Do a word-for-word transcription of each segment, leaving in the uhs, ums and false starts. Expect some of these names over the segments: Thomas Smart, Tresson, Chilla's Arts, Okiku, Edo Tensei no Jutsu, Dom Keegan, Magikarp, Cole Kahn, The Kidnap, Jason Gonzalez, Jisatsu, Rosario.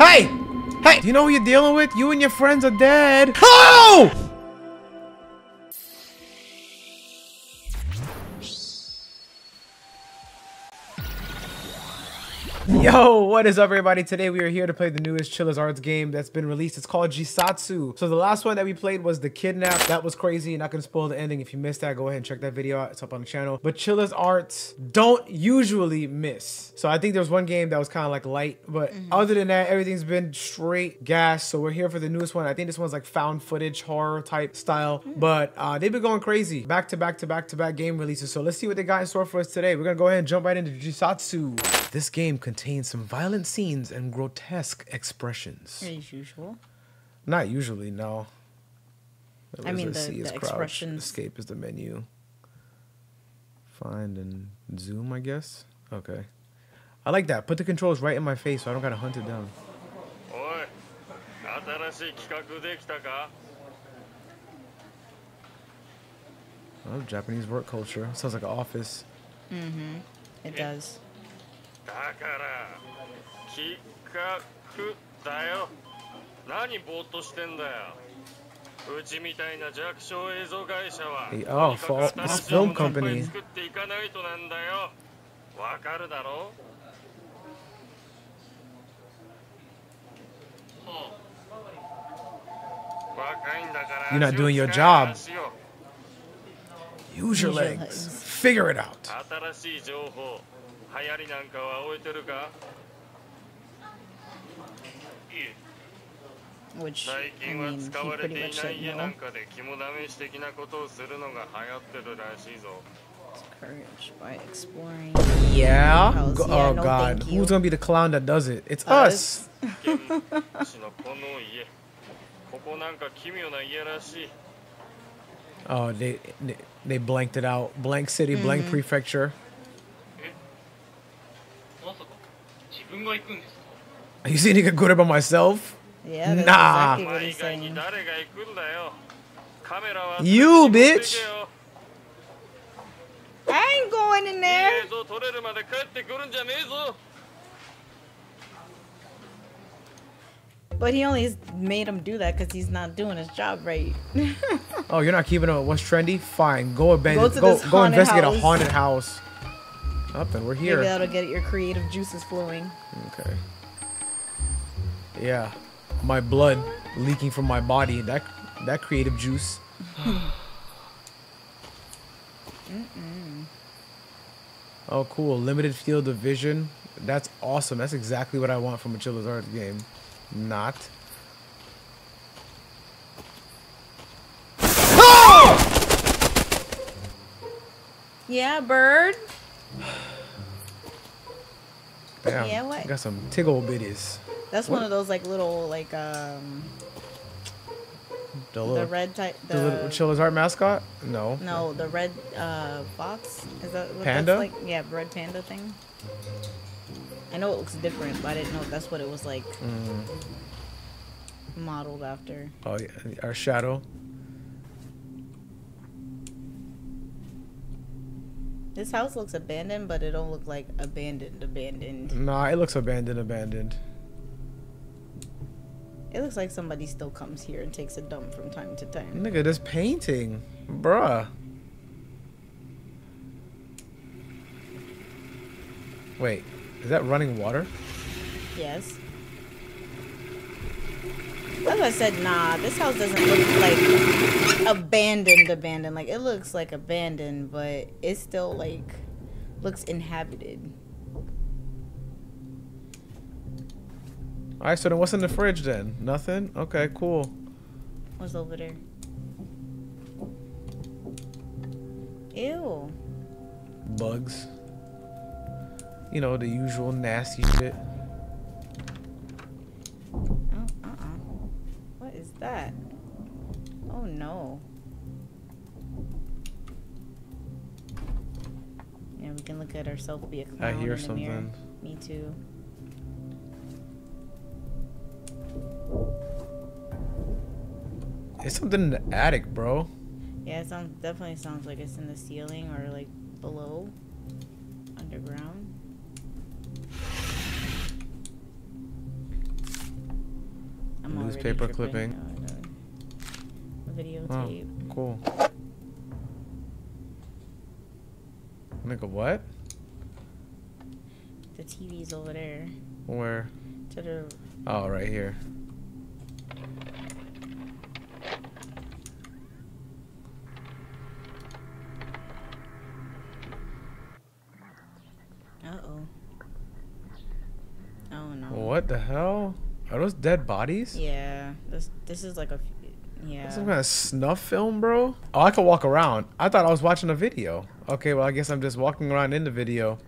Hey! Hey! Do you know who you're dealing with? You and your friends are dead. Oh! Yo, what is up everybody? Today we are here to play the newest Chilla's Arts game that's been released. It's called Jisatsu. So the last one that we played was The Kidnap. That was crazy. Not gonna spoil the ending. If you missed that, go ahead and check that video out. It's up on the channel. But Chilla's Arts don't usually miss. So I think there was one game that was kind of like light, but mm-hmm. other than that, everything's been straight gas. So we're here for the newest one. I think this one's like found footage, horror type style, mm-hmm. but uh, they've been going crazy. Back to back to back to back game releases. So let's see what they got in store for us today. We're gonna go ahead and jump right into Jisatsu. This game contains some violent scenes and grotesque expressions. As usual. Not usually, no. It I mean, the, C is the expressions. Escape is the menu. Find and zoom, I guess. Okay. I like that. Put the controls right in my face so I don't gotta hunt it down. Oh, Japanese work culture. Sounds like an office. Mm-hmm. It does. The, oh, for this film company. You're not doing your job. Use your legs. Figure it out. Which, I mean, he pretty much said no. Courage by exploring. Yeah? House. Oh, yeah, no, God. Who's gonna be the clown that does it? It's us! us. Oh, they, they they blanked it out. Blank city, mm-hmm. blank prefecture. Are you saying he could go there by myself? Yeah, that's nah. Exactly what he's saying. You, bitch! I ain't going in there! But he only made him do that because he's not doing his job right. Oh, you're not keeping up what's trendy? Fine, go abandon. Go, go, go investigate house. a haunted house. Up and we're here. Maybe that'll get your creative juices flowing. Okay. Yeah, my blood leaking from my body. That that creative juice. Mm-mm. Oh, cool. Limited field of vision. That's awesome. That's exactly what I want from a Chilla's Arts game. Not. Oh! Yeah, bird. Damn, yeah, what? Got some tickle bitties. That's what? One of those like little like um the, little, the red type the, the little Chilla's Art mascot? No. No, the red uh fox. Is that what panda? That's like? Yeah, red panda thing. I know it looks different, but I didn't know if that's what it was like mm. modeled after. Oh yeah, our shadow. This house looks abandoned, but it don't look like abandoned, abandoned. Nah, it looks abandoned, abandoned. It looks like somebody still comes here and takes a dump from time to time. Look at this painting, bruh. Wait, is that running water? Yes. That's what I said, nah, this house doesn't look like abandoned, abandoned. Like, it looks like abandoned, but it still, like, looks inhabited. Alright, so then what's in the fridge then? Nothing? Okay, cool. What's over there? Ew. Bugs. You know, the usual nasty shit. That? Oh no. Yeah, we can look at ourselves be a clown. I hear in something. Mirror. Me too. It's something in the attic, bro. Yeah, it sounds definitely sounds like it's in the ceiling or like below, underground. I'm newspaper clipping. A videotape. Oh, cool. Like a what? The T V's over there. Where? To the. Oh, right here. What the hell? Are those dead bodies? Yeah, this this is like a yeah. That's some kind of snuff film, bro. Oh, I could walk around. I thought I was watching a video. Okay, well I guess I'm just walking around in the video.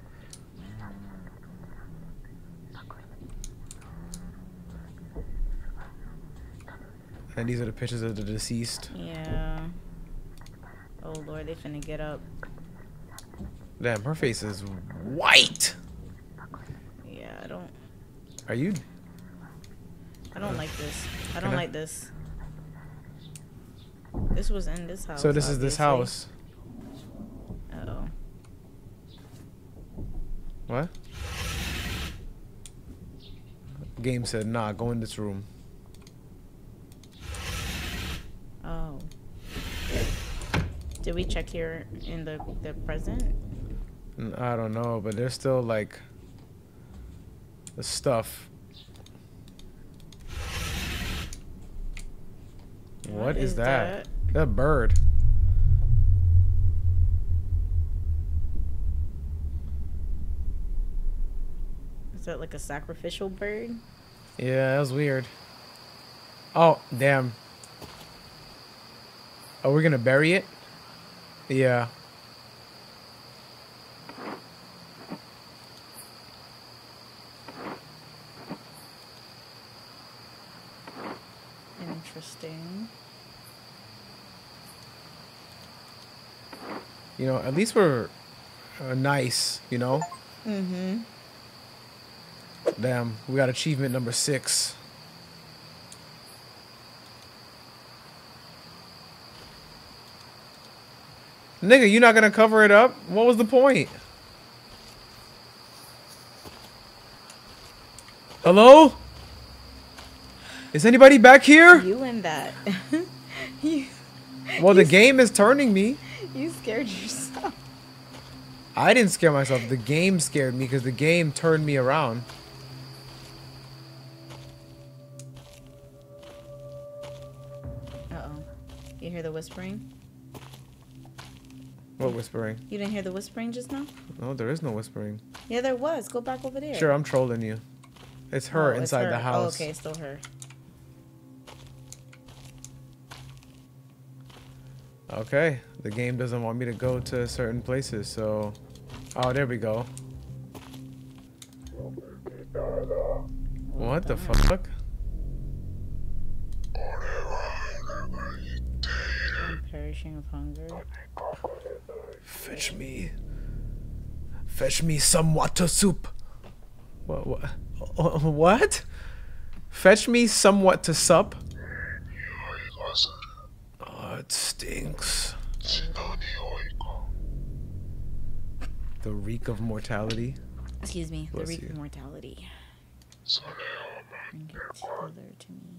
And these are the pictures of the deceased. Yeah. Oh Lord, they finna get up. Damn, her face is white. Yeah, I don't. Are you? I don't like this. I don't I... like this. This was in this house. So this obviously. Is this house. Uh oh. What? Game said, nah, go in this room. Oh. Did we check here in the, the present? I don't know, but there's still like... the stuff. What, what is, is that? that? That bird. Is that like a sacrificial bird? Yeah, that was weird. Oh, damn. Are we gonna bury it? Yeah. You know, at least we're uh, nice, you know? Mm-hmm. Damn, we got achievement number six. Nigga, you not gonna cover it up? What was the point? Hello? Is anybody back here? You in that. you, well, the game is turning me. You scared yourself. I didn't scare myself. The game scared me because the game turned me around. Uh-oh. You hear the whispering? What whispering? You didn't hear the whispering just now? No, there is no whispering. Yeah, there was. Go back over there. Sure, I'm trolling you. It's her oh, inside it's her. the house. Oh, okay, it's still her. Okay, the game doesn't want me to go to certain places, so... Oh, there we go. What the fuck? I'm perishing of hunger. Fetch me... Fetch me some water soup! What? What? What? Fetch me somewhat to sup? It stinks. The reek of mortality. Excuse me. Bless the reek you. of mortality. Bring it together to me.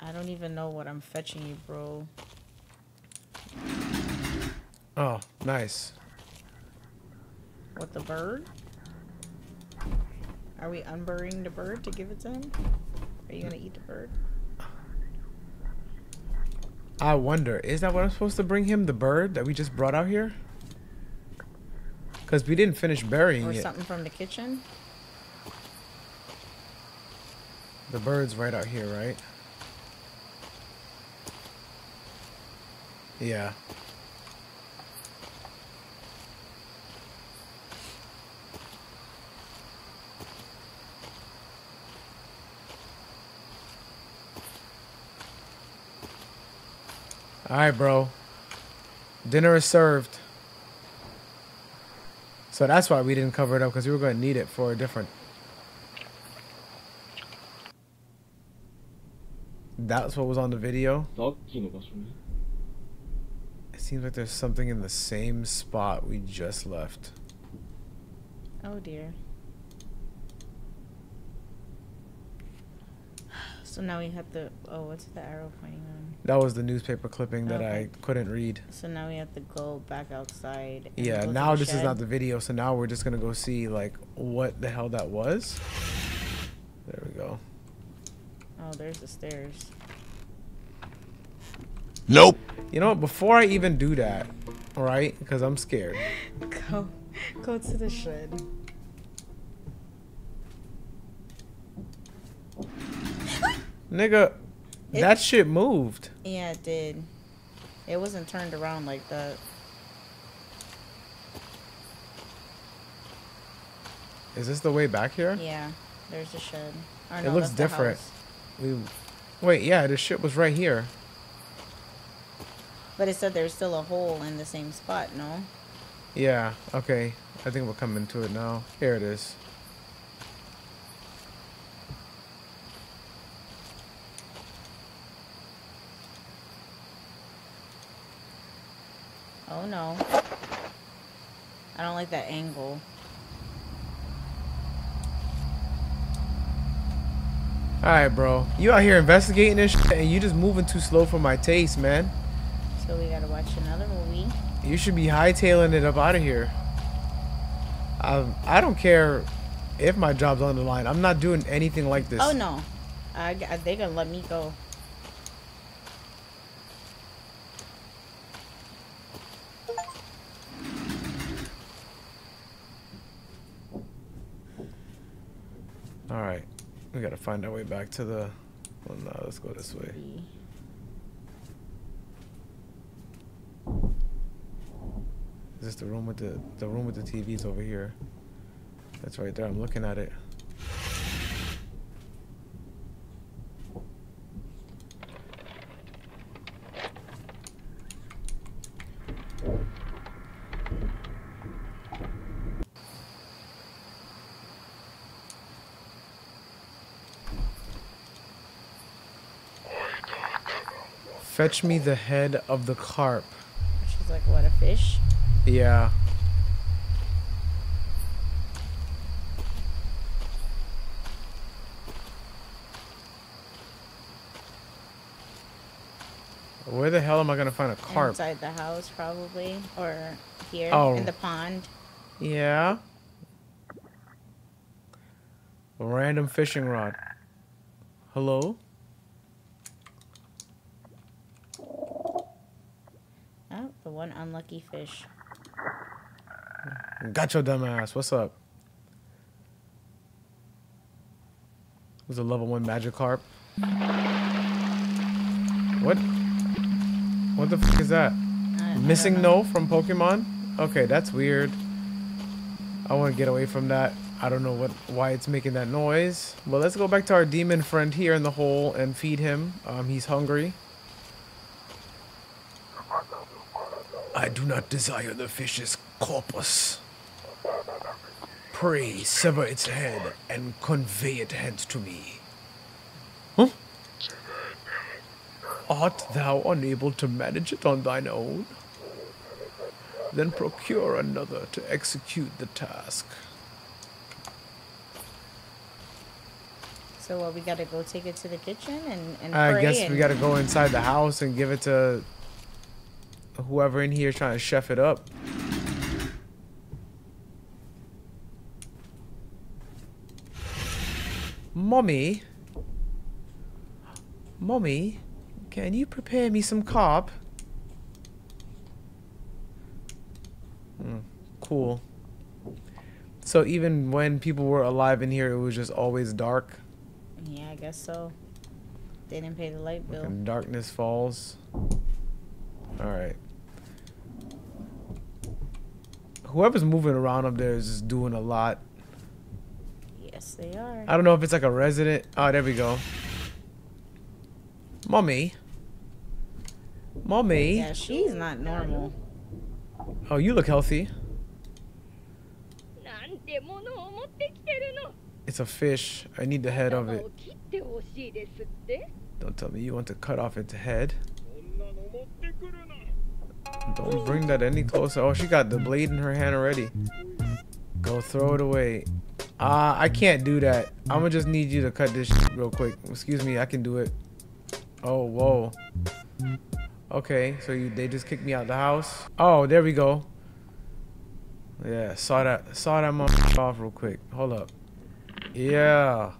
I don't even know what I'm fetching you, bro. Oh, nice. What, the bird? Are we unburying the bird to give it to him? Are you gonna eat the bird? I wonder, is that what I'm supposed to bring him? The bird that we just brought out here? Because we didn't finish burying it. Or something from the kitchen? The bird's right out here, right? Yeah. All right, bro. Dinner is served. So that's why we didn't cover it up, because we were going to need it for a different. That's what was on the video. It seems like there's something in the same spot we just left. Oh dear. So now we have the, oh, what's the arrow pointing on? That was the newspaper clipping that okay. I couldn't read. So now we have to go back outside. And yeah, now this shed. Is not the video, so now we're just going to go see, like, what the hell that was. There we go. Oh, there's the stairs. Nope. You know what, before I even do that, all right, because I'm scared. go, go to the shed. Nigga, it, that shit moved. Yeah, it did. It wasn't turned around like that. Is this the way back here? Yeah, there's the shed. Or no, it looks different. We, wait, yeah, this shit was right here. But it said there's still a hole in the same spot, no? Yeah, okay. I think we'll come into it now. Here it is. Oh no. I don't like that angle. Alright, bro. You out here investigating this shit and you just moving too slow for my taste, man. So we gotta watch another movie. You should be hightailing it up out of here. Um, I don't care if my job's on the line. I'm not doing anything like this. Oh no. I, I, they're gonna let me go. Alright, we gotta find our way back to the... Well, no, let's go this way. Is this the room with the... The room with the T V's over here. That's right there, I'm looking at it. Fetch me the head of the carp. Which is like, what, a fish? Yeah. Where the hell am I gonna find a carp? Inside the house, probably. Or here, oh. in the pond. Yeah. A random fishing rod. Hello? The one unlucky fish. Got your dumb ass. What's up? It was a level one Magikarp. What? What the fuck is that? I, Missing I no from Pokemon? Okay, that's weird. I want to get away from that. I don't know what why it's making that noise. Well, let's go back to our demon friend here in the hole and feed him. Um, he's hungry. I do not desire the fish's corpus. Pray, sever its head and convey it hence to me. Huh? Art thou unable to manage it on thine own? Then procure another to execute the task. So what, we gotta go take it to the kitchen and, and I pray guess and we gotta go inside the house and give it to... Whoever in here is trying to chef it up. Mommy. Mommy, can you prepare me some carp? Mm, cool. So even when people were alive in here, it was just always dark? Yeah, I guess so. They didn't pay the light bill. And darkness falls. Alright. Whoever's moving around up there is just doing a lot. Yes, they are. I don't know if it's like a resident. Oh, there we go. Mommy. Mommy. Yeah, she's not normal. Oh, you look healthy. It's a fish. I need the head of it. Don't tell me you want to cut off its head. Don't bring that any closer. Oh, she got the blade in her hand already. Go throw it away. Uh, I can't do that. I'm gonna just need you to cut this shit real quick. Excuse me, I can do it. Oh, whoa. Okay, so you, they just kicked me out the house. Oh, there we go. Yeah, saw that, saw that motherfucker off real quick. Hold up. Yeah.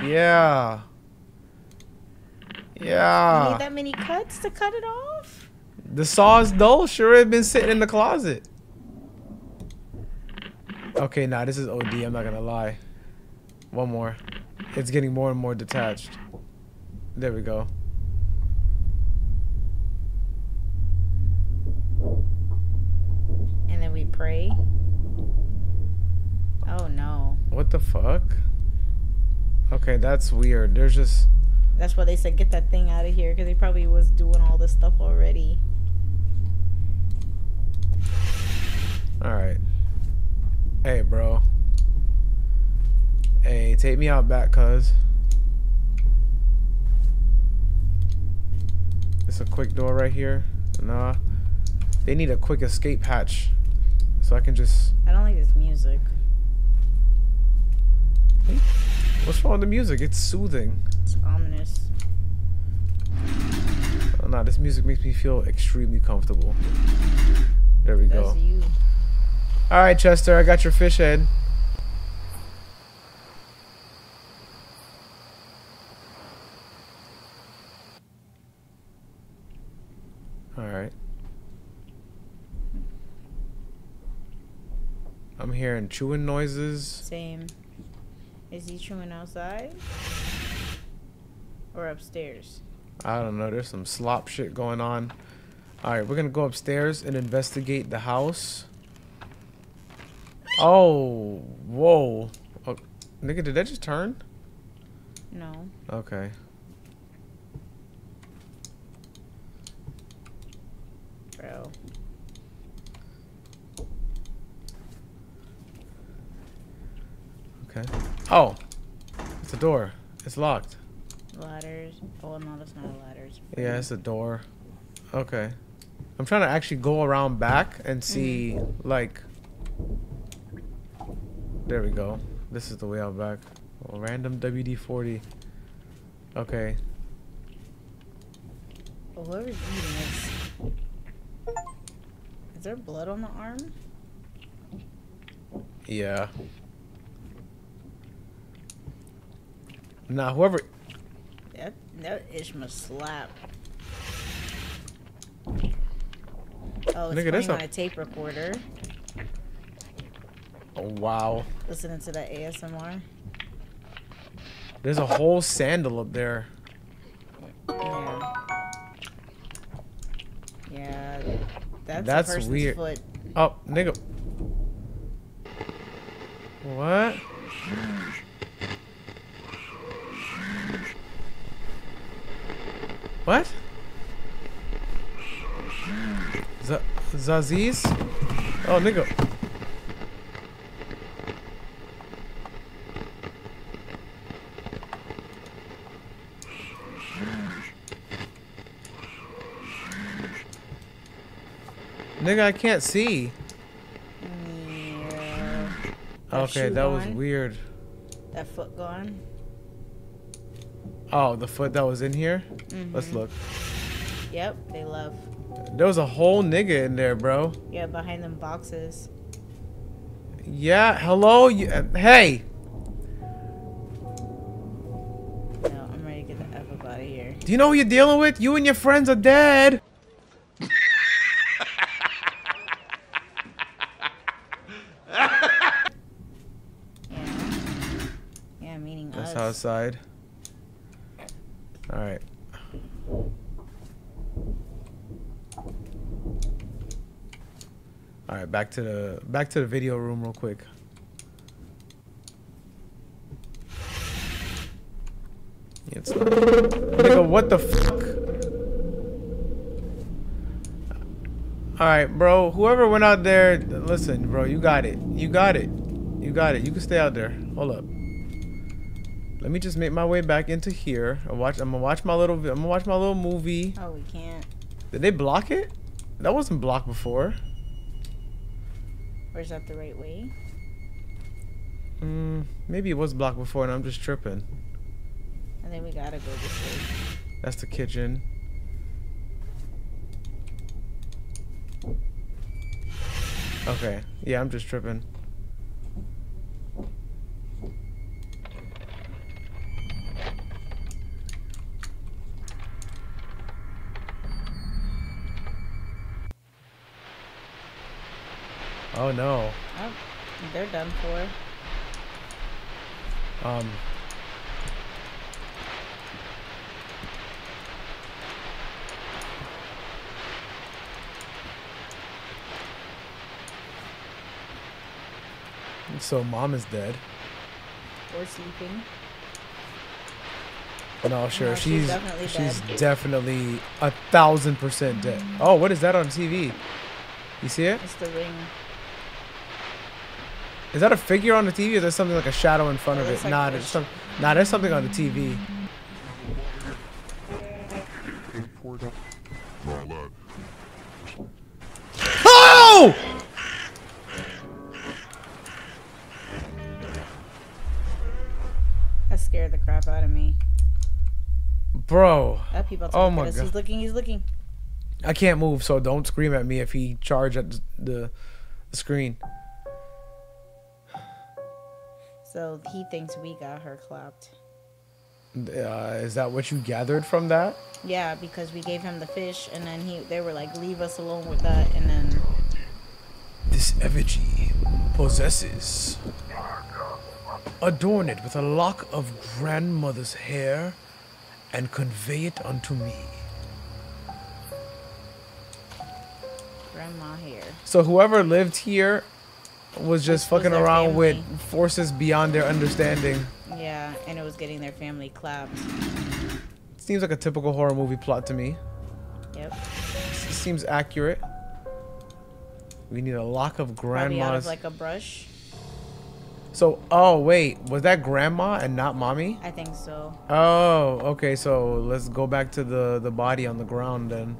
Yeah. Yeah. You need that many cuts to cut it off? The saw's dull. Sure, had been sitting in the closet. Okay, nah, this is O D. I'm not gonna lie. One more. It's getting more and more detached. There we go. And then we pray. Oh no. What the fuck? Okay, that's weird. There's just. That's why they said get that thing out of here, because he probably was doing all this stuff already. All right. Hey, bro. Hey, take me out back, cuz. It's a quick door right here. Nah. They need a quick escape hatch. So I can just... I don't like this music. What's wrong with the music? It's soothing. It's ominous. Oh, nah, this music makes me feel extremely comfortable. There we go. That's you. All right, Chester, I got your fish head. All right. I'm hearing chewing noises. Same. Is he chewing outside? Or upstairs? I don't know. There's some slop shit going on. All right, we're going to go upstairs and investigate the house. Oh, whoa. Oh, nigga, did that just turn? No. Okay. Bro. Okay. Oh, it's a door. It's locked. Ladders. Oh, no, that's not a ladder. Yeah, it's a door. Okay. I'm trying to actually go around back and see, mm-hmm. like... There we go. This is the way out back. Oh, random W D forty. Okay. Oh, whoever's eating this. Is there blood on the arm? Yeah. Nah, whoever. That, that itch must slap. Oh, it's coming on a tape recorder. Oh, wow. Listening to that A S M R. There's a whole sandal up there. Yeah. Yeah. That's, that's a person's weird. Foot. Oh, nigga. What? What? Z- Zaziz? Oh, nigga. Nigga, I can't see. Yeah. Okay, that was weird. That foot gone. Oh, the foot that was in here? Mm-hmm. Let's look. Yep, they left. There was a whole nigga in there, bro. Yeah, behind them boxes. Yeah, hello? You, uh, hey! No, I'm ready to get the F up out of here. Do you know who you're dealing with? You and your friends are dead! Outside. All right. All right, back to the back to the video room real quick. It's not, nigga, what the fuck? All right, bro. Whoever went out there, listen, bro. You got it. You got it. You got it. You can stay out there. Hold up. Let me just make my way back into here. I watch. I'm gonna watch my little. I'm gonna watch my little movie. Oh, we can't. Did they block it? That wasn't blocked before. Or is that the right way? Mm, maybe it was blocked before and I'm just tripping. And then we gotta go this way. That's the kitchen. Okay. Yeah, I'm just tripping. Oh no. Oh, they're done for. Um. So mom is dead. Or sleeping. No, sure. No, she's she's definitely, she's definitely a thousand percent dead. Mm-hmm. Oh, what is that on T V? You see it? It's the ring. Is that a figure on the T V, or there's something like a shadow in front of it? Like nah, there's some, nah, there's something on the T V. Oh! That scared the crap out of me. Bro. That people oh my god. He's looking, he's looking. I can't move, so don't scream at me if he charged at the, the screen. So he thinks we got her clapped. Uh, is that what you gathered from that? Yeah, because we gave him the fish, and then he they were like, leave us alone with that, and then... This effigy possesses... Adorn it with a lock of grandmother's hair, and convey it unto me. Grandma hair. So whoever lived here... was just fucking around with forces beyond their understanding. Yeah, and it was getting their family clapped. Seems like a typical horror movie plot to me. Yep. It seems accurate. We need a lock of grandma's. Probably out of like a brush. So, oh wait, was that grandma and not mommy? I think so. Oh, okay. So let's go back to the the body on the ground then.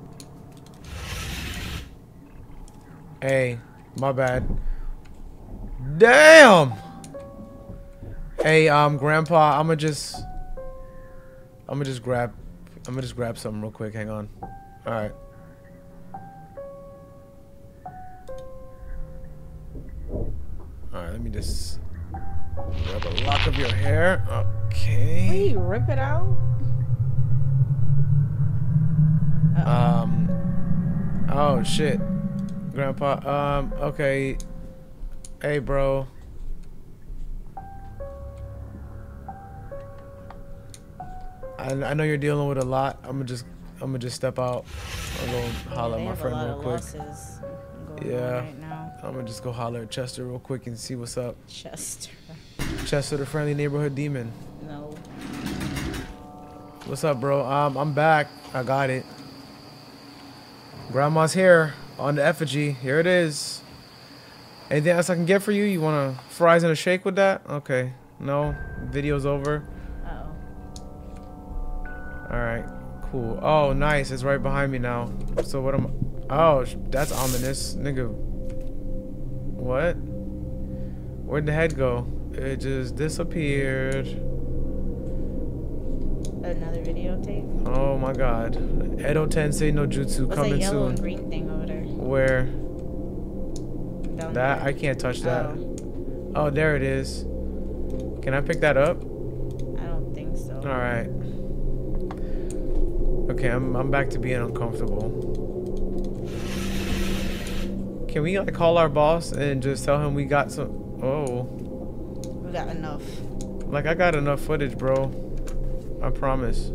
Hey, my bad. Damn. Hey, um, Grandpa, I'ma just, I'ma just grab, I'ma just grab something real quick. Hang on. All right. All right. Let me just grab a lock of your hair. Okay. Wait, rip it out. Uh-oh. Um. Oh shit, Grandpa. Um. Okay. Hey, bro. I, I know you're dealing with a lot. I'm gonna just I'm gonna just step out. I'm gonna holler at my friend real quick. Yeah. Right now. I'm gonna just go holler at Chester real quick and see what's up. Chester. Chester, the friendly neighborhood demon. No. What's up, bro? Um, I'm back. I got it. Grandma's hair on the effigy. Here it is. Anything else I can get for you? You want fries and a shake with that? Okay. No. Video's over. Uh-oh. Alright. Cool. Oh, nice. It's right behind me now. So what am I... Oh, that's ominous. Nigga. What? Where'd the head go? It just disappeared. Another videotape? Oh, my God. Edo Tensei no Jutsu coming soon. What's that yellow and green thing over there? Where... That there. I can't touch that. Oh. Oh, there it is. Can I pick that up? I don't think so. All right. Okay, I'm I'm back to being uncomfortable. Can we like call our boss and just tell him we got some? Oh. We got enough. Like I got enough footage, bro. I promise.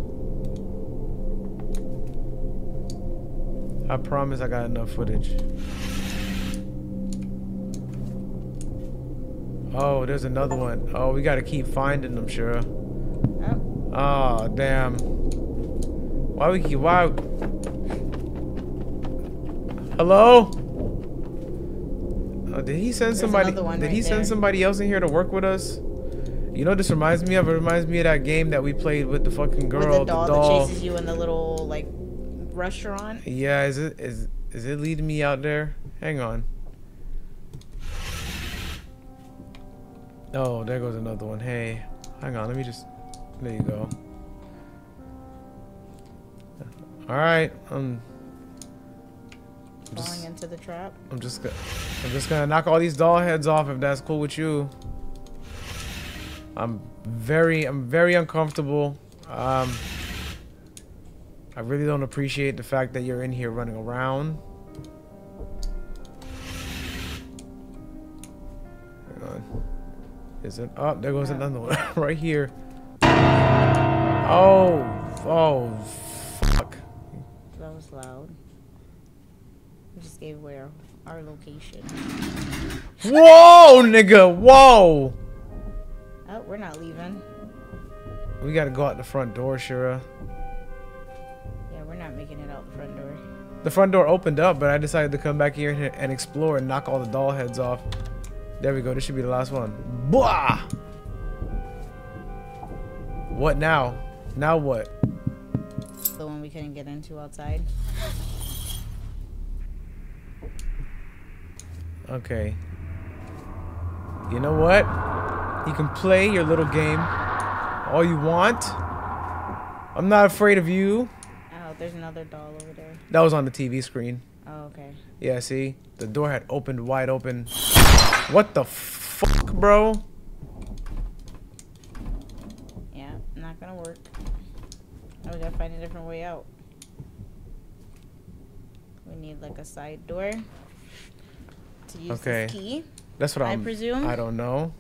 I promise I got enough footage. Oh, there's another one. Oh, we gotta keep finding them, sure. Oh, oh damn. Why we keep... Why... Hello? Oh, did he send there's somebody... Did right he send there. somebody else in here to work with us? You know this reminds me of? It reminds me of that game that we played with the fucking girl. With the doll, the doll that chases you in the little, like, restaurant? Yeah, is it... Is, is it leading me out there? Hang on. Oh, there goes another one. Hey, hang on. Let me just... There you go. Alright. Um, I'm just, falling into the trap. I'm just gonna... I'm just gonna knock all these doll heads off if that's cool with you. I'm very... I'm very uncomfortable. Um... I really don't appreciate the fact that you're in here running around. Hang on. Is it up? Oh, there goes yeah. another one right here. Oh, oh, fuck. That was loud. We just gave away our, our location. Whoa, nigga! Whoa! Oh, we're not leaving. We gotta go out the front door, Shira. We're not making it out the front door. The front door opened up, but I decided to come back here and explore and knock all the doll heads off. There we go. This should be the last one. Blah! What now? Now what? The one we couldn't get into outside. Okay. You know what? You can play your little game all you want. I'm not afraid of you. There's another doll over there. That was on the T V screen. Oh, okay. Yeah, see? The door had opened wide open. What the fuck, bro? Yeah, not gonna work. Now we gotta find a different way out. We need, like, a side door to use okay. this key. That's what I'm... I presume? I don't know.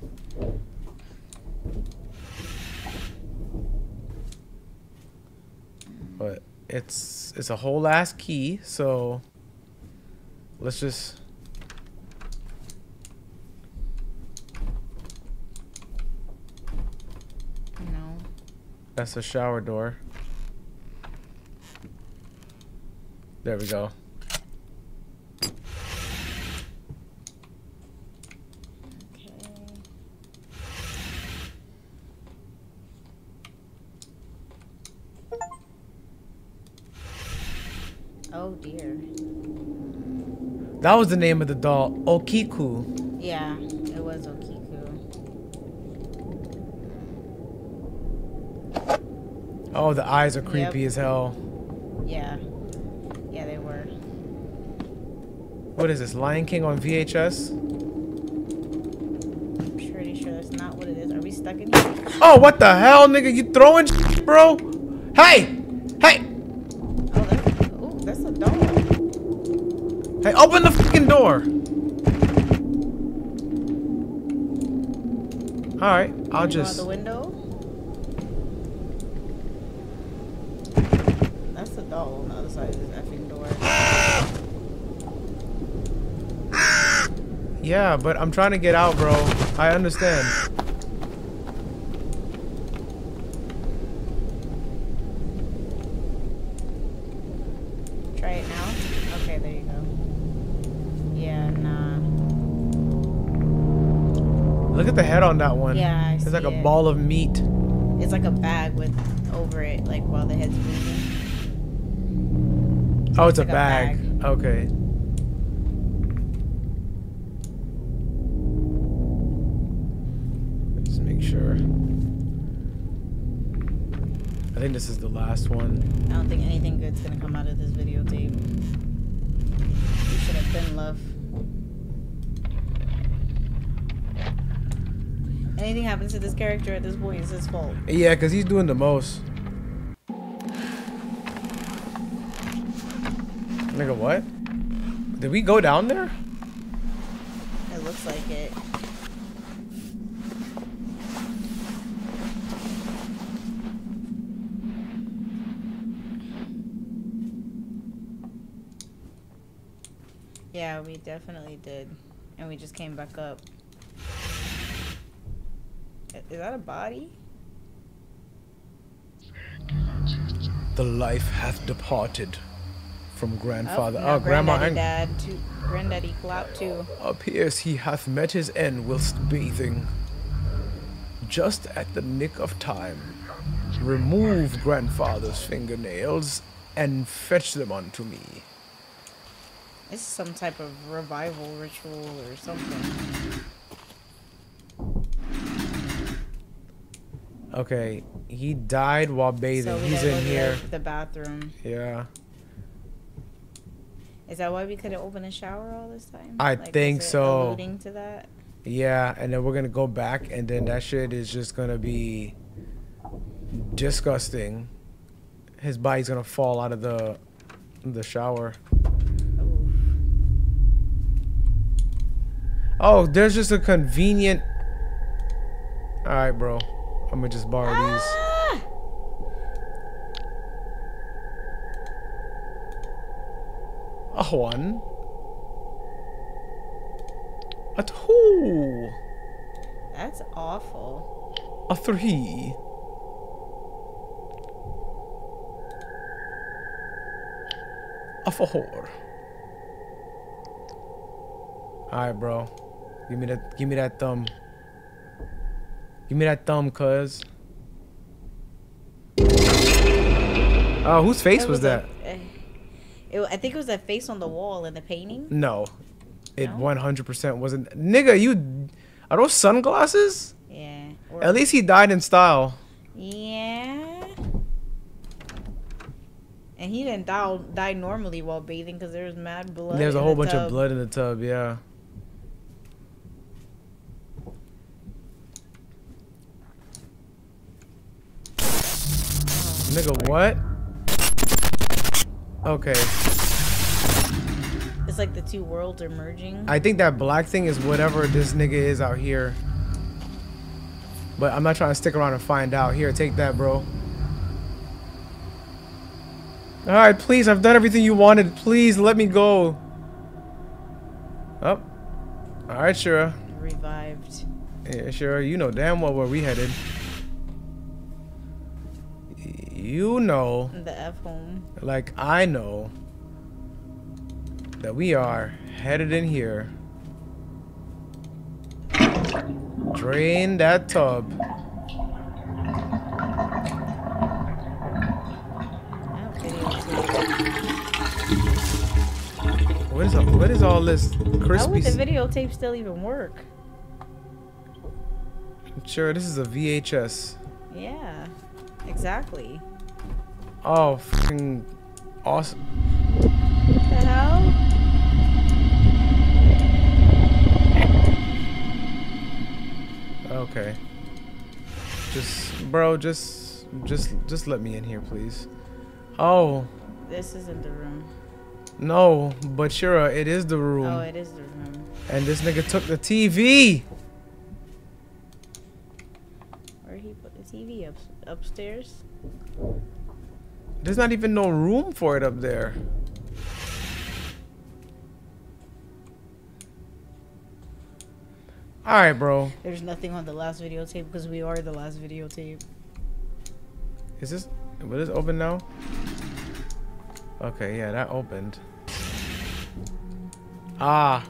But... It's it's a whole ass key, so let's just no. That's a shower door. There we go. Okay. Oh dear. That was the name of the doll, Okiku. Yeah, it was Okiku. Oh, the eyes are creepy yep. as hell. Yeah. Yeah, they were. What is this, Lion King on V H S? I'm pretty sure that's not what it is. Are we stuck in here? Oh, what the hell, nigga? You throwing shit, bro? Hey! Hey! Hey, open the fucking door! Alright, I'll just... Out the window? That's the doll on the other side of this effing door. Yeah, but I'm trying to get out, bro. I understand. Try it now? Okay, there you go. Yeah, nah. Look at the head on that one. Yeah, I see It's like a it. ball of meat. It's like a bag with over it, like while the head's moving. Oh, it's, it's like a, bag. a bag. Okay. Let's just make sure. I think this is the last one. I don't think anything good's gonna come out of this videotape. You should have been love. Anything happens to this character at this point, it's his fault. Yeah, because he's doing the most. Nigga, what? Did we go down there? It looks like it. Yeah, we definitely did. And we just came back up. Is that a body? The life hath departed from grandfather. Oh, no, oh grandma and dad to granddaddy Glop too. Appears he hath met his end whilst bathing. Just at the nick of time, remove grandfather's fingernails and fetch them unto me. It's some type of revival ritual or something. Okay, he died while bathing. So we He's in here. The bathroom. Yeah. Is that why we couldn't open the shower all this time? I like, think is it so. Alluding to that. Yeah, and then we're gonna go back, and then that shit is just gonna be disgusting. His body's gonna fall out of the the shower. Ooh. Oh, there's just a convenient. All right, bro. I'm gonna just borrow ah! these. A one. A two. That's awful. A three. A four. All right, bro. Give me that. Give me that thumb. Give me that thumb, cuz. Oh, whose face that was, was that? A, it, I think it was that face on the wall in the painting. No, it one hundred percent wasn't. Nigga, you are those sunglasses? Yeah. Or, at least he died in style. Yeah. And he didn't die, die normally while bathing because there was mad blood. There's a whole bunch of blood in the tub. Yeah. Nigga, what? Okay. It's like the two worlds are merging. I think that black thing is whatever this nigga is out here. But I'm not trying to stick around and find out. Here, take that, bro. Alright, please. I've done everything you wanted. Please let me go. Oh. Alright, Shura. Revived. Yeah, Shura, you know damn well where we headed. You know, the F home. Like I know that we are headed in here. Drain that tub. What is all, what is all this crispy? How would the videotape still even work? Sure, this is a V H S. Yeah, exactly. Oh, fucking awesome. What the hell? Okay. Just, bro, just, just, just let me in here, please. Oh. This isn't the room. No, but Shura, it is the room. Oh, it is the room. And this nigga took the T V. Where he put the T V up, upstairs? There's not even no room for it up there. All right, bro. There's nothing on the last videotape because we are the last videotape. Is this, will this open now? Okay, yeah, that opened. Ah.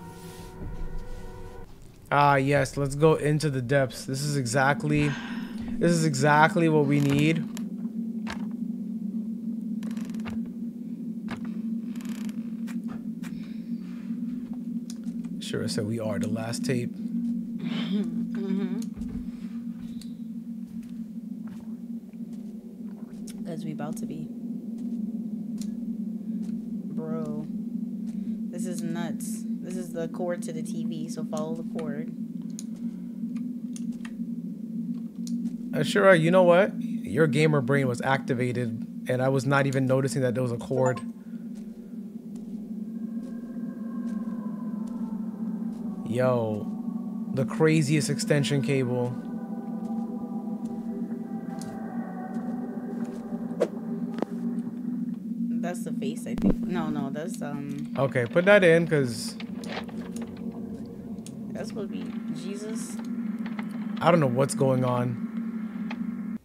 Ah, yes, let's go into the depths. This is exactly, this is exactly what we need. Sure, so we are the last tape. Mm-hmm. As we about to be. Bro. This is nuts. This is the cord to the T V, so follow the cord. Uh, sure, you know what? Your gamer brain was activated, and I was not even noticing that there was a cord. Yo, the craziest extension cable. That's the face, I think. No, no, that's um. Okay, put that in, cause that's supposed to be Jesus. I don't know what's going on.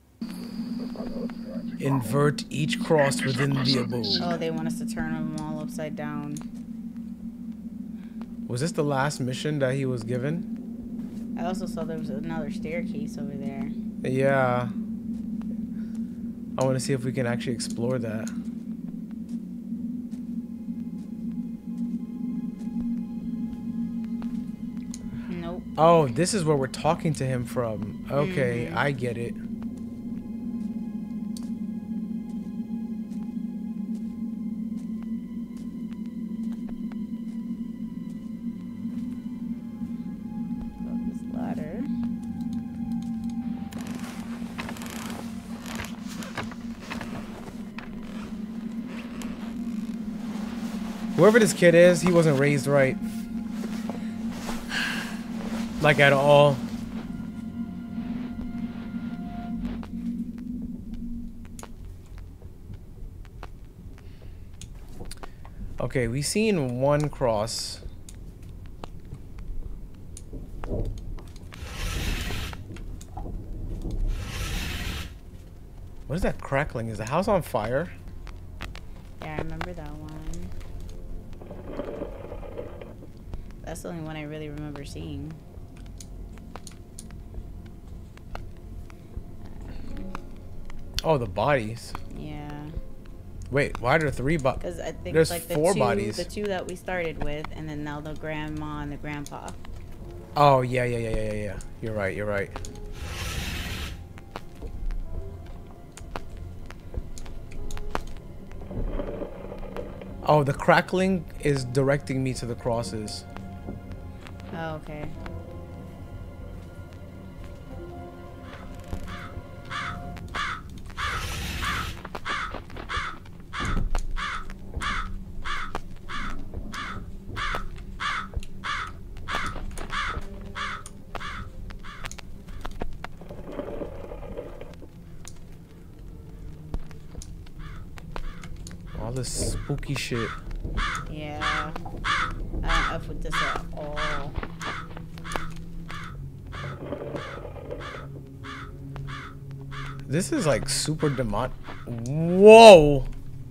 Invert each cross within the abode. Oh, they want us to turn them all upside down. Was this the last mission that he was given? I also saw there was another staircase over there. Yeah. I want to see if we can actually explore that. Nope. Oh, this is where we're talking to him from. Okay, mm-hmm. I get it. Whoever this kid is, he wasn't raised right. Like at all. Okay, we seen one cross. What is that crackling? Is the house on fire? Yeah, I remember that one. That's the only one I really remember seeing. Um, oh, the bodies. Yeah. Wait, why are there three bodies? Because I think there's like the four two, bodies. The two that we started with, and then now the grandma and the grandpa. Oh yeah, yeah, yeah, yeah, yeah. You're right. You're right. Oh, the crackling is directing me to the crosses. Oh, okay. Spooky shit. Yeah. I don't up with this at all. This is like super demon. Whoa!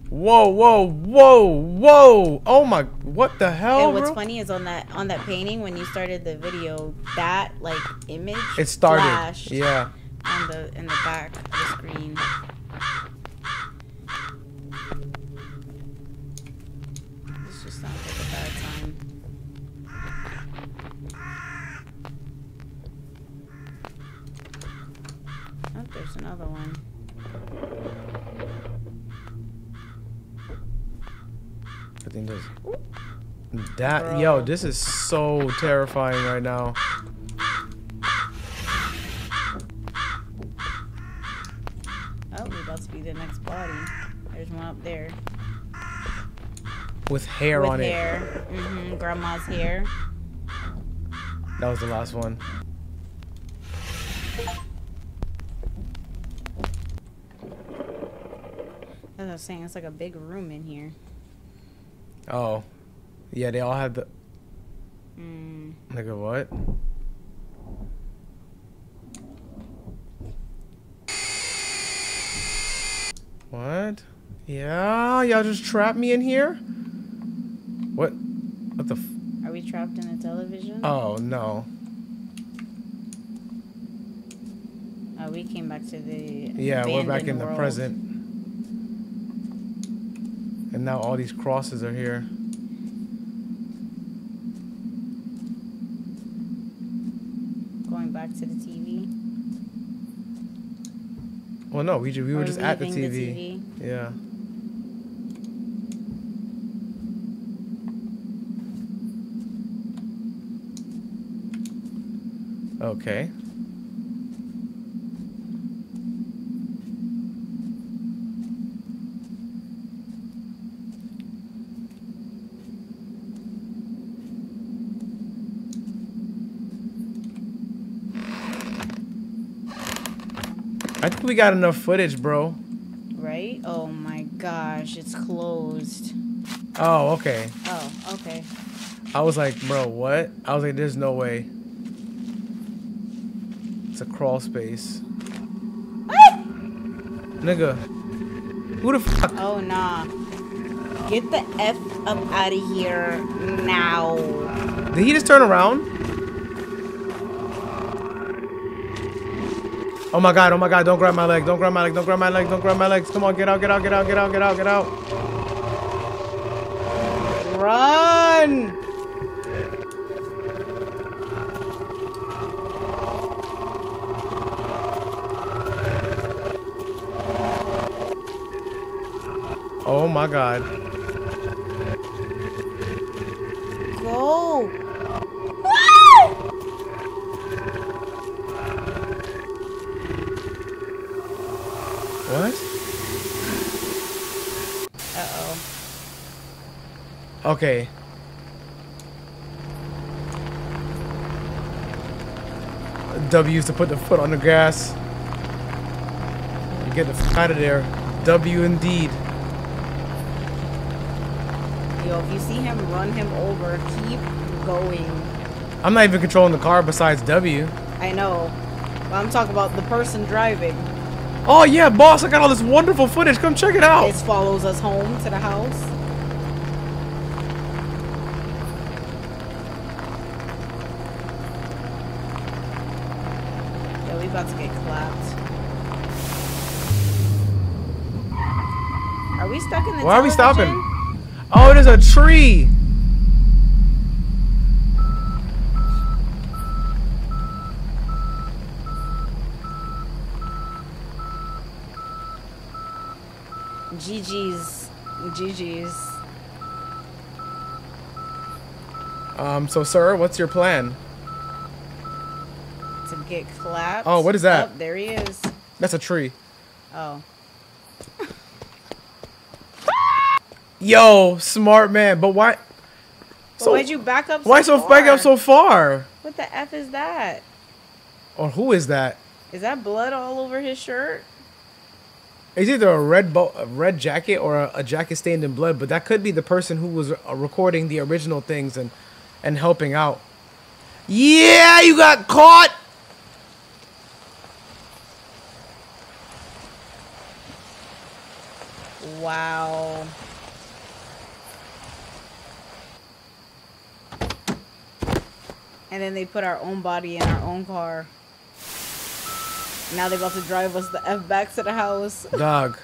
Whoa! Whoa! Whoa! Whoa! Oh my! What the hell? And what's bro? funny is on that on that painting when you started the video, that like image. It started. Flashed yeah. On the in the back of the screen. Another one. I think there's that. Girl. Yo, this is so terrifying right now. Oh, we're about to be the next body. There's one up there. With hair With on hair. it. Mm-hmm. Grandma's hair. That was the last one. As I was saying, it's like a big room in here. Oh. Yeah, they all have the... Mm. Like a what? What? Yeah, y'all just trapped me in here? What? What the f... Are we trapped in a television? Oh, no. Oh, we came back to the... Yeah, we're back in the present. And now all these crosses are here. Going back to the T V. Well, no, we we were just at the T V. the T V. Yeah. Okay. I think we got enough footage, bro. Right? Oh my gosh, it's closed. Oh, okay. Oh, okay. I was like, bro, what? I was like, there's no way. It's a crawl space. Ah! Nigga. Who the fuck? Oh, nah. Get the F up out of here now. Did he just turn around? Oh my god, oh my god, don't grab my leg, don't grab my leg, don't grab my leg, don't grab my legs. Come on, get out, get out, get out, get out, get out, get out. Run! Oh my god. Go! Okay. W is to put the foot on the gas. You get the f out of there. W indeed. Yo, if you see him, run him over. Keep going. I'm not even controlling the car besides W. I know. I'm talking about the person driving. Oh yeah, boss, I got all this wonderful footage. Come check it out. It follows us home to the house. Yeah, we about to get clapped. Are we stuck in the Why television? Are we stopping? Oh, there's a tree. G G's. G G's. Um, so, sir, what's your plan? To get clapped. Oh, what is that? Oh, there he is. That's a tree. Oh. Yo, smart man, but why? But so, why'd you back up so Why so far? back up so far? What the F is that? Or who is that? Is that blood all over his shirt? It's either a red bo a red jacket or a, a jacket stained in blood, but that could be the person who was recording the original things and and helping out. Yeah, you got caught. Wow. And then they put our own body in our own car. Now they're about to drive us the F back to the house. Dog.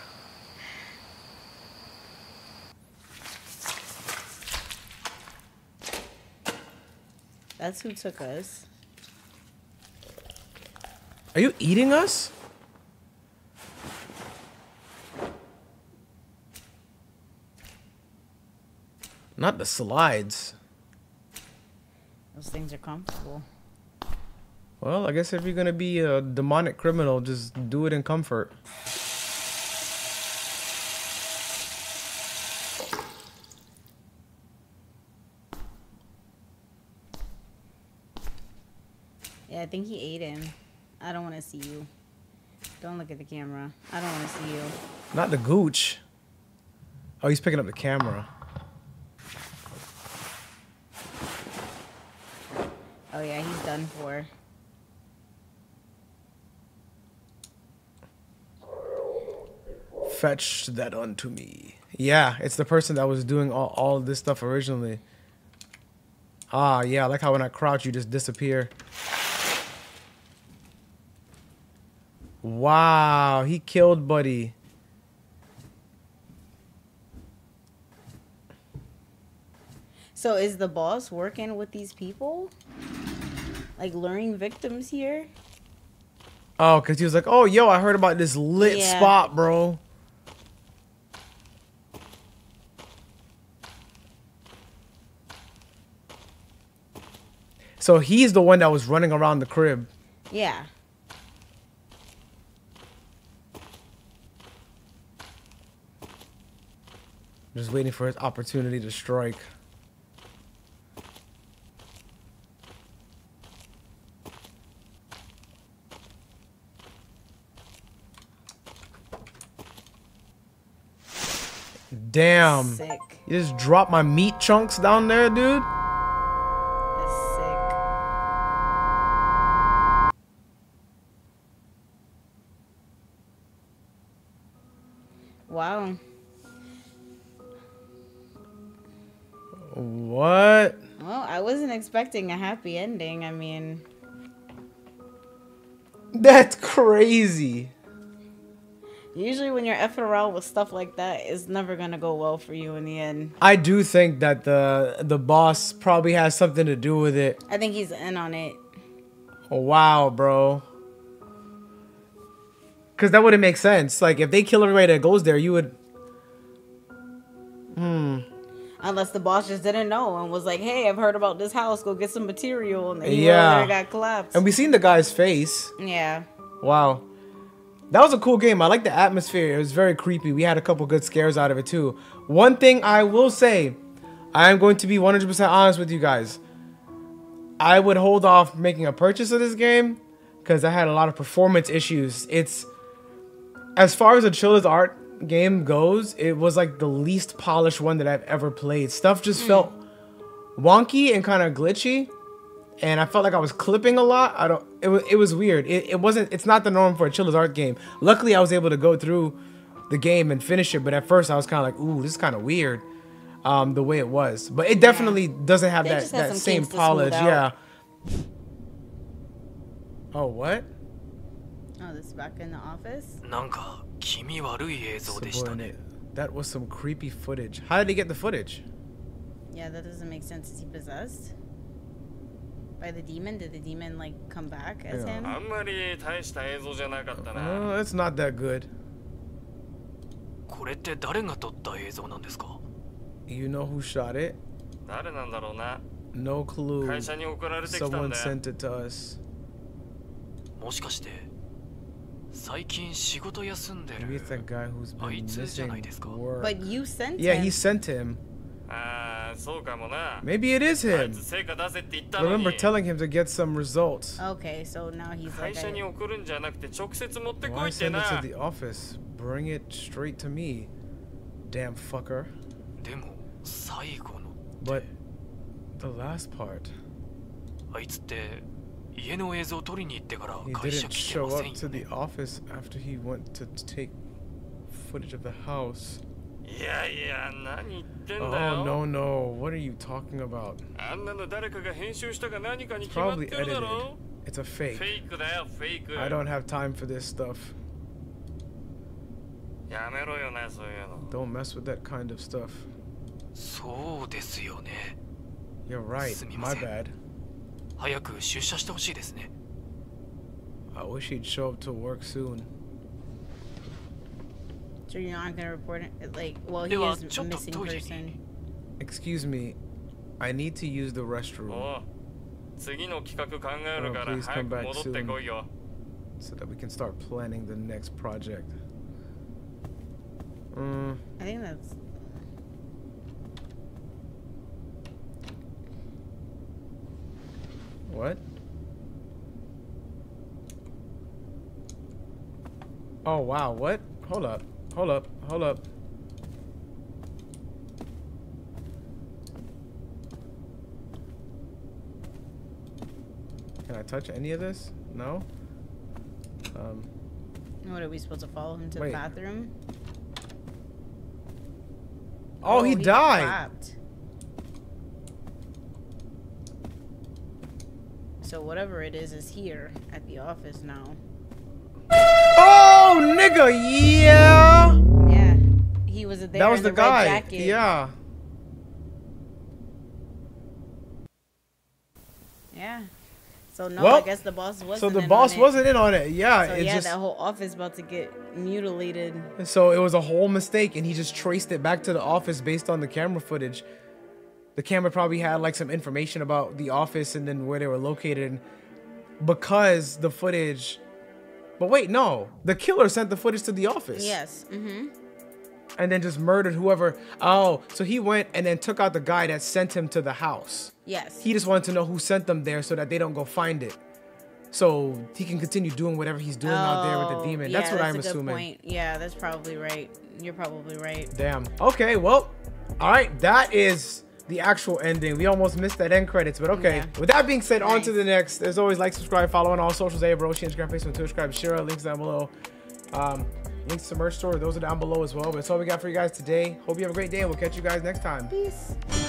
That's who took us. Are you eating us? Not the slides. Those things are comfortable. Well, I guess if you're gonna be a demonic criminal, just do it in comfort. Yeah, I think he ate him. I don't wanna see you. Don't look at the camera. I don't wanna see you. Not the gooch. Oh, he's picking up the camera. Oh yeah, he's done for. Fetch that unto me. Yeah, it's the person that was doing all, all of this stuff originally. Ah, yeah, I like how when I crouch, you just disappear. Wow, he killed Buddy. So is the boss working with these people? Like luring victims here? Oh, because he was like, oh, yo, I heard about this lit yeah. spot, bro. So he's the one that was running around the crib. Yeah. Just waiting for his opportunity to strike. Damn. Sick. You just dropped my meat chunks down there, dude. Wow. What? Well, I wasn't expecting a happy ending. I mean, that's crazy. Usually when you're effing around with stuff like that, it's never gonna go well for you in the end. I do think that the the boss probably has something to do with it. I think he's in on it. Oh, wow, bro. Because that wouldn't make sense. Like, if they kill everybody that goes there, you would... Hmm. Unless the boss just didn't know and was like, hey, I've heard about this house. Go get some material. And then he yeah. went over there and got collapsed. And we seen the guy's face. Yeah. Wow. That was a cool game. I like the atmosphere. It was very creepy. We had a couple good scares out of it, too. One thing I will say, I'm going to be one hundred percent honest with you guys. I would hold off making a purchase of this game because I had a lot of performance issues. It's, as far as a Chilla's Art game goes, it was like the least polished one that I've ever played. Stuff just felt wonky and kind of glitchy, and I felt like I was clipping a lot. I don't. It was. It was weird. It, it wasn't. It's not the norm for a Chilla's Art game. Luckily, I was able to go through the game and finish it. But at first, I was kind of like, "Ooh, this is kind of weird." Um, the way it was, but it definitely yeah. doesn't have they that, that same polish. Yeah. Oh, what? Oh, this is back in the office. Subordinate. That was some creepy footage. How did he get the footage? Yeah, that doesn't make sense. Is he possessed by the demon? Did the demon like come back as yeah. him? Uh, it's not that good. You know who shot it? No clue. Someone sent it to us. Maybe it's that guy who's been missing work. But you sent him. Yeah, he sent him. Maybe it is him. I remember telling him to get some results. Okay, so now he's like, why send it to the office? Bring it straight to me, damn fucker. But the last part, he didn't show up to the office after he went to take footage of the house. Oh no no, what are you talking about? It's probably edited. It's a fake. I don't have time for this stuff. Don't mess with that kind of stuff. You're right, my bad. I wish he'd show up to work soon. So you're not gonna report it? Like, well, he is a missing person. Excuse me, I need to use the restroom. Oh, please come back soon so that we can start planning the next project. Mm. I think that's... What? Oh wow, what? Hold up, hold up, hold up. Can I touch any of this? No? Um... What, are we supposed to follow him to wait. the bathroom? Oh, oh, he, he died. So whatever it is is here at the office now. Oh, nigga, yeah. Yeah, he was there. That was in the, the guy. Red jacket. Yeah. Yeah. So no, well, I guess the boss wasn't. So the in boss on wasn't it. in on it. Yeah. So it yeah, just, that whole office about to get mutilated. So it was a whole mistake, and he just traced it back to the office based on the camera footage. The camera probably had like some information about the office and then where they were located, because the footage. But wait, no, the killer sent the footage to the office. Yes. Mm-hmm. And then just murdered whoever. Oh, so he went and then took out the guy that sent him to the house. Yes. He just wanted to know who sent them there so that they don't go find it. So he can continue doing whatever he's doing oh, out there with the demon. Yeah, that's what that's I'm a assuming. Good point. Yeah, that's probably right. You're probably right. Damn. Okay, well, all right. That is the actual ending. We almost missed that end credits, but okay. Yeah. With that being said, nice. On to the next. As always, like, subscribe, follow on all socials. YaBoyRoshi, Instagram, Facebook, Twitter, subscribe, share. Links down below. Um, Links to merch store, those are down below as well. But that's all we got for you guys today. Hope you have a great day, and we'll catch you guys next time. Peace.